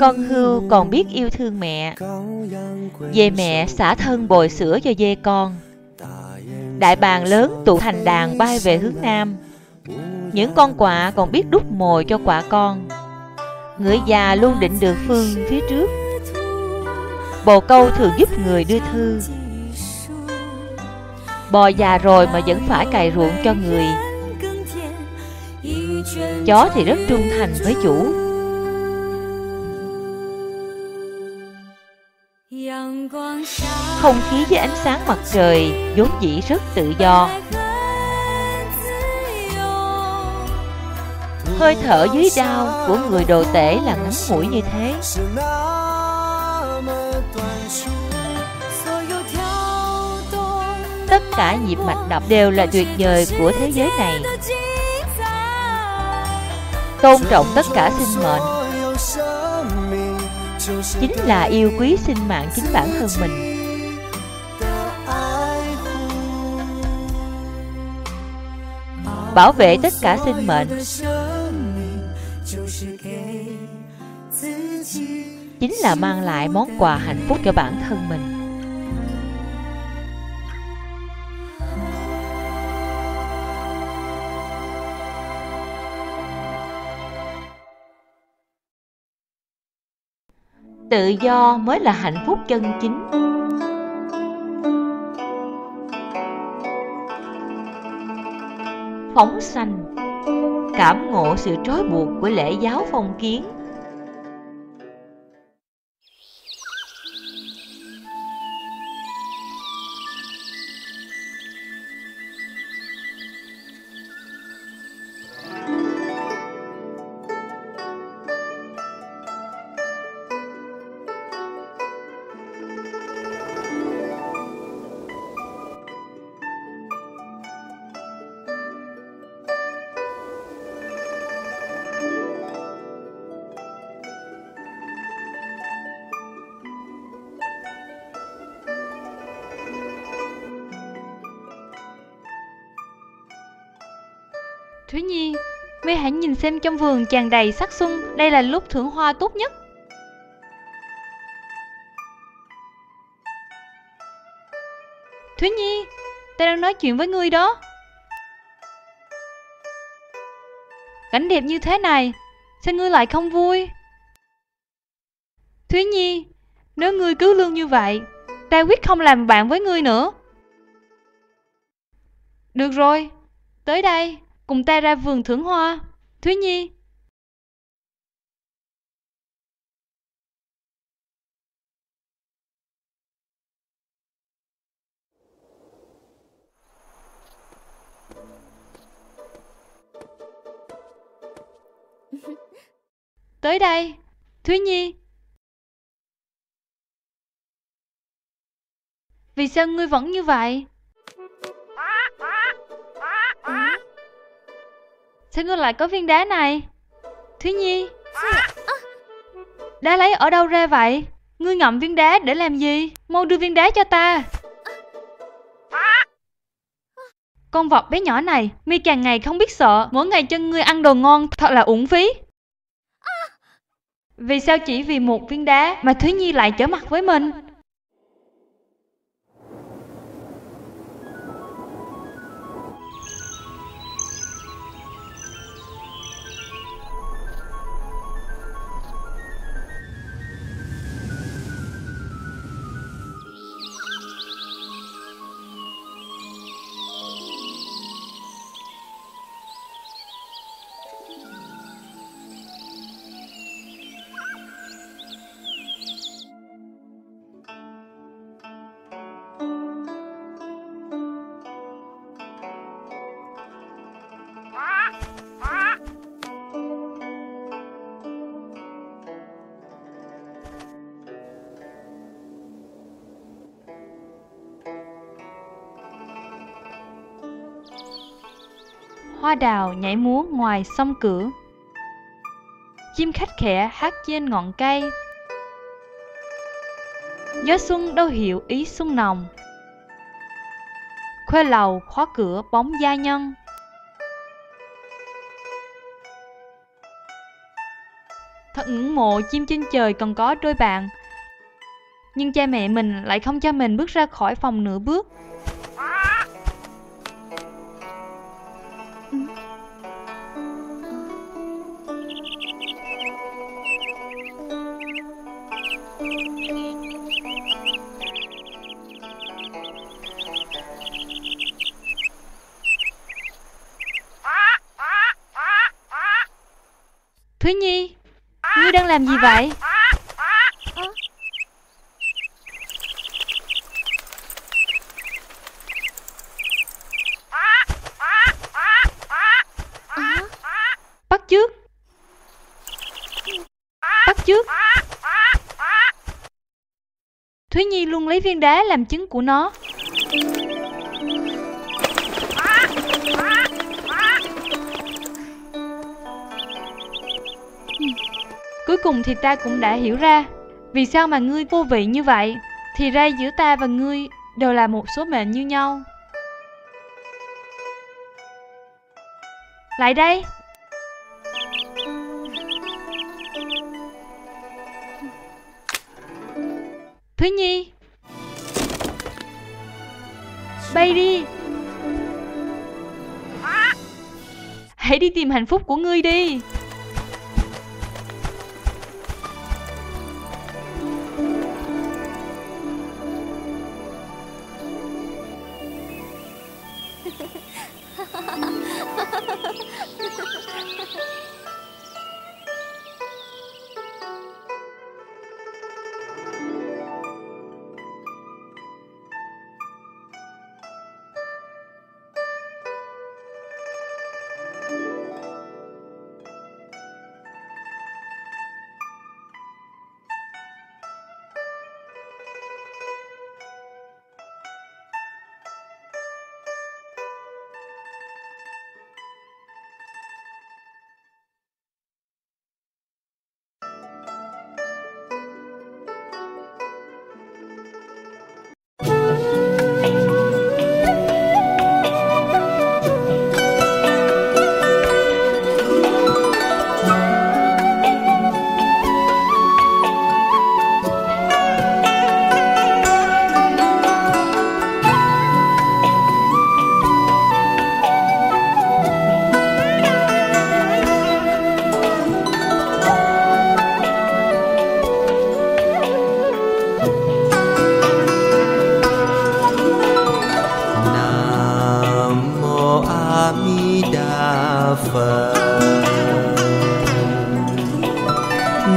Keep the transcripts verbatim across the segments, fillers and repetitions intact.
Con hươu còn biết yêu thương mẹ. Về mẹ xả thân bồi sữa cho dê con. Đại bàng lớn tụ thành đàn bay về hướng nam. Những con quạ còn biết đút mồi cho quạ con. Người già luôn định được phương phía trước. Bồ câu thường giúp người đưa thư. Bò già rồi mà vẫn phải cày ruộng cho người. Chó thì rất trung thành với chủ. Không khí với ánh sáng mặt trời vốn dĩ rất tự do. Hơi thở dưới đao của người đồ tể là ngắn ngủi như thế. Tất cả nhịp mạch đập đều là tuyệt vời của thế giới này. Tôn trọng tất cả sinh mệnh chính là yêu quý sinh mạng chính bản thân mình. Bảo vệ tất cả sinh mệnh chính là mang lại món quà hạnh phúc cho bản thân mình. Tự do mới là hạnh phúc chân chính. Phóng sanh, cảm ngộ sự trói buộc của lễ giáo phong kiến. Thúy Nhi, Vy hãy nhìn xem trong vườn tràn đầy sắc xuân, đây là lúc thưởng hoa tốt nhất. Thúy Nhi, ta đang nói chuyện với ngươi đó. Cảnh đẹp như thế này, sao ngươi lại không vui? Thúy Nhi, nếu ngươi cứ lương như vậy, ta quyết không làm bạn với ngươi nữa. Được rồi, tới đây. Cùng ta ra vườn thưởng hoa, Thúy Nhi. Tới đây, Thúy Nhi. Vì sao ngươi vẫn như vậy? Sao ngươi lại có viên đá này? Thúy Nhi, đá lấy ở đâu ra vậy? Ngươi ngậm viên đá để làm gì? Mau đưa viên đá cho ta. Con vọc bé nhỏ này, mi càng ngày không biết sợ. Mỗi ngày chân ngươi ăn đồ ngon thật là uổng phí. Vì sao chỉ vì một viên đá mà Thúy Nhi lại trở mặt với mình? hoa đào nhảy múa ngoài sông cửa. Chim khách khẽ hát trên ngọn cây. Gió xuân đâu hiểu ý xuân nồng. Khuê lầu khóa cửa bóng gia nhân. Thật ngưỡng mộ chim trên trời còn có đôi bạn. Nhưng cha mẹ mình lại không cho mình bước ra khỏi phòng nửa bước. Thúy Nhi, ngươi đang làm gì vậy? Bắt chước. Bắt chước. Thúy Nhi luôn lấy viên đá làm trứng của nó. Cuối cùng thì ta cũng đã hiểu ra vì sao mà ngươi vô vị như vậy. Thì ra giữa ta và ngươi đều là một số mệnh như nhau. Lại đây. Thúy Nhi, bay đi. Hãy đi tìm hạnh phúc của ngươi đi.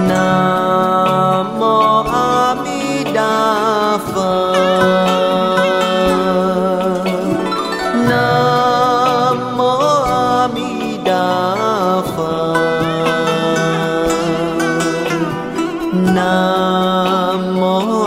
Nam Mô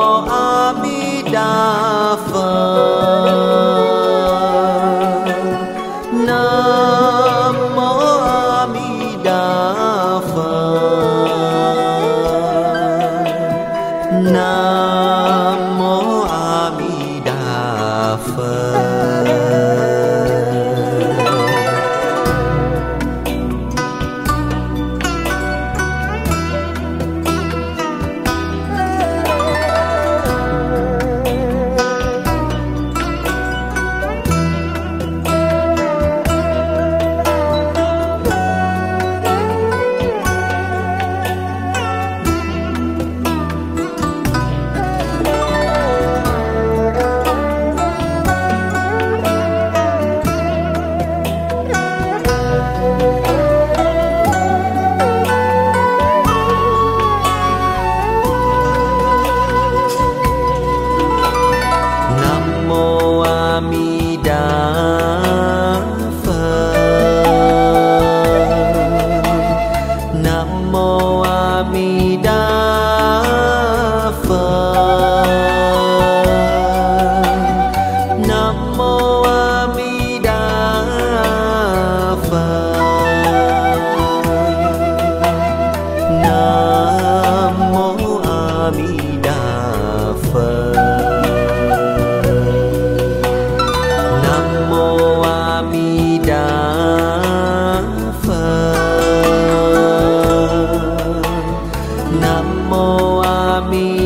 A Di Đà Phật. Di Đà Phật. Nam mô A Di Đà Phật.